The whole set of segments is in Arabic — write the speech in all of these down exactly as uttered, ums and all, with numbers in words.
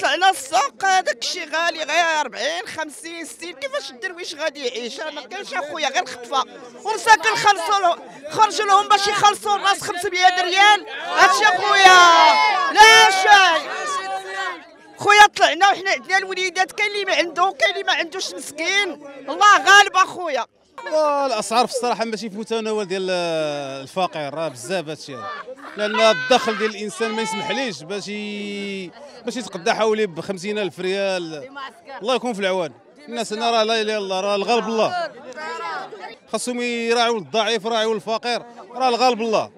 طلعنا السوق هذاك الشيء غالي غير أربعين خمسين ستين، كيفاش الدرويش غادي يعيش؟ ما كاينش اخويا غير خطفه ومساكن خلصوا له، خرجوا لهم باش يخلصوا الراس خمسمية ريال. هادشي اخويا لا شيء خويا. طلعنا وحنا عندنا الوليدات، كاين اللي ما عنده وكاين اللي ما عندوش مسكين، الله غالب اخويا. الاسعار في الصراحه ماشي فوتانول ديال الفقير، راه بزاف هادشي، لان الدخل ديال الانسان ما يسمحليش باش باش يتقدى حوالي ب خمسين ألف ريال. الله يكون في العوان الناس هنا، راه لا اله الا الله، راه الغالب الله، خاصهم يراعيوا الضعيف يراعيوا الفقير، راه الغالب الله،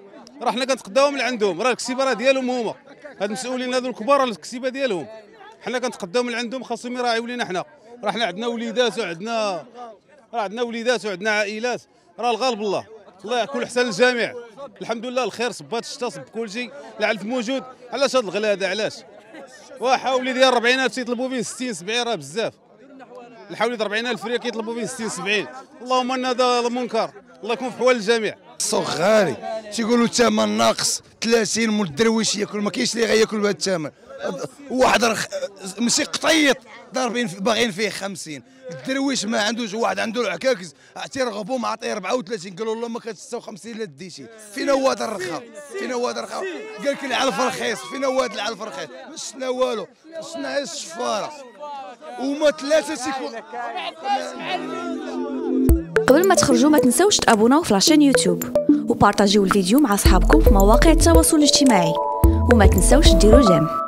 راه حنا كنتقداو من عندهم، راه الكسيبه راه ديالهم هما، هاد المسؤولين هادو الكبار الكسيبه ديالهم، حنا كنتقداو من عندهم، خاصهم يراعيو لينا حنا، راه حنا عندنا وليدات وعندنا راه عندنا وليدات وعندنا عائلات، راه الغالب الله. الله يكون احسن للجميع، الحمد لله الخير صبات الشتا صب كلشي، العلف موجود. علاش هاد الغلا هذا؟ علاش وحاولي ديال أربعين ألف تيطلبوا فيه ستين سبعين، راه بزاف، حاولي أربعين ألف ريال كيطلبوا فيه ستين سبعين. اللهم ان هذا المنكر، الله يكون في حوال الجميع. السوق غالي، تيقولوا الثمن ناقص ثلاثين، مول الدرويش ياكل، ما كاينش اللي غياكل بهذا الثمن. واحد ماشي قطيط ضاربين باغيين فيه خمسين، الدرويش ما عندوش، واحد عنده العكاكز تيرغبوا مع عطيه أربعة وثلاثين، قالوا له ما كتستة وخمسين لا ديتي. فينا هو هذا الرخا؟ فينا هو هذا الرخا؟ قال لك العلف رخيص، فينا هو هذا العلف رخيص؟ ما شفنا والو، شفنا غير الشفاره وما ثلاثه سيكون. قبل ما تخرجوا ما تنساوش تابوناو في لاشين يوتيوب وبارطاجيو الفيديو مع اصحابكم في مواقع التواصل الاجتماعي، وما تنساوش ديروا جيم.